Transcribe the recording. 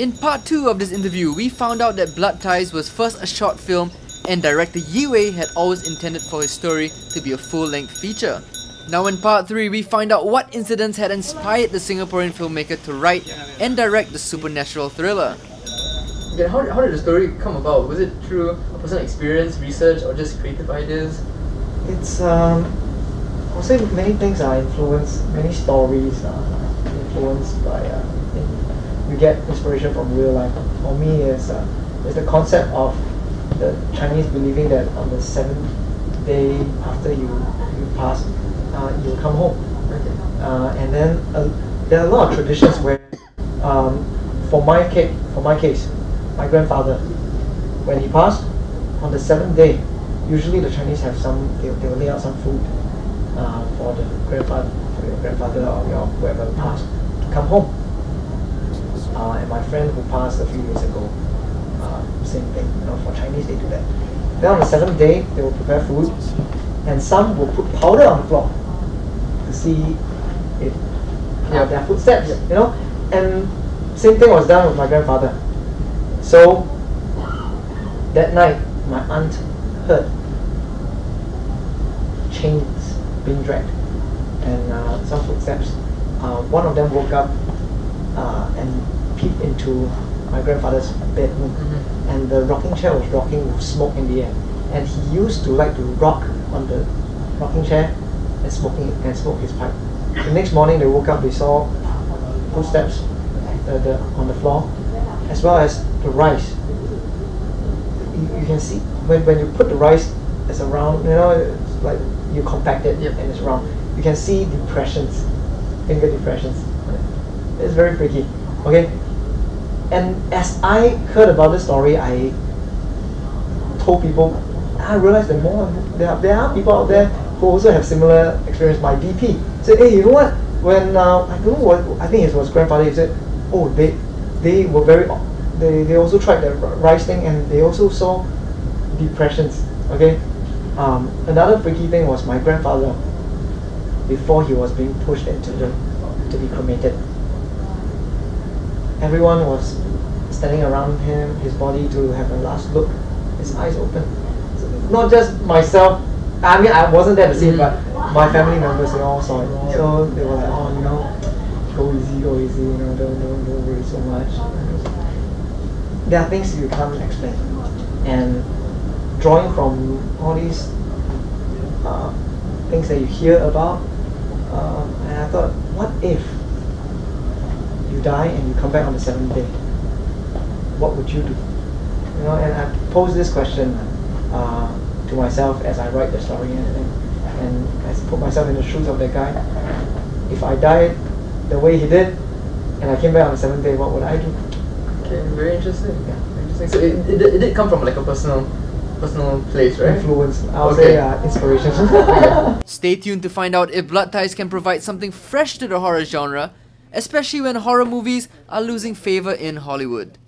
In part 2 of this interview, we found out that Blood Ties was first a short film and director Yi Wei had always intended for his story to be a full-length feature. Now in part 3, we find out what incidents had inspired the Singaporean filmmaker to write and direct the supernatural thriller. Yeah, how did the story come about? Was it through a personal experience, research, or just creative ideas? It's, I'll say many things are influenced, many stories are influenced by, we get inspiration from real life. For me, it's the concept of the Chinese believing that on the seventh day after you pass, you'll come home. And then there are a lot of traditions where, for my case, my grandfather, when he passed, on the seventh day, usually the Chinese have they'll lay out some food for the grandfather, for your grandfather or your whoever passed to come home. And my friend who passed a few years ago, same thing. You know, for Chinese they do that. Then on the seventh day, they will prepare food, and some will put powder on the floor to see if their footsteps. Yep. You know, and same thing was done with my grandfather. So that night, my aunt heard chains being dragged and some footsteps. One of them woke up and peeped into my grandfather's bedroom, and the rocking chair was rocking with smoke in the air. And he used to like to rock on the rocking chair and smoke his pipe. The next morning they woke up, they saw footsteps on the floor, as well as the rice. You can see when you put the rice as a round, you know, it's like you compact it and it's round. You can see depressions, finger depressions. It's very freaky. Okay. And as I heard about this story, I told people, I realized that there are people out there who also have similar experience. My VP said, hey, you know what? When I don't know what, I think it was grandfather, he said, oh, they were they also tried the rice thing and they also saw depressions. Okay. Another freaky thing was my grandfather before he was being pushed into to be cremated. Everyone was standing around him, his body, to have a last look, his eyes open. So not just myself, I mean, I wasn't there to see it, but my family members, they all saw it. So they were like, oh, you know, go easy, you know, don't worry so much. There are things you can't explain. And drawing from all these things that you hear about, and I thought, what if you die and you come back on the seventh day? What would you do? You know, and I posed this question to myself as I write the story and I put myself in the shoes of that guy. If I died the way he did and I came back on the seventh day, what would I do? Okay, very interesting. Yeah. Interesting. So it did come from like a personal place, right? Influence. I'll say inspiration. Stay tuned to find out if Blood Ties can provide something fresh to the horror genre, especially when horror movies are losing favor in Hollywood.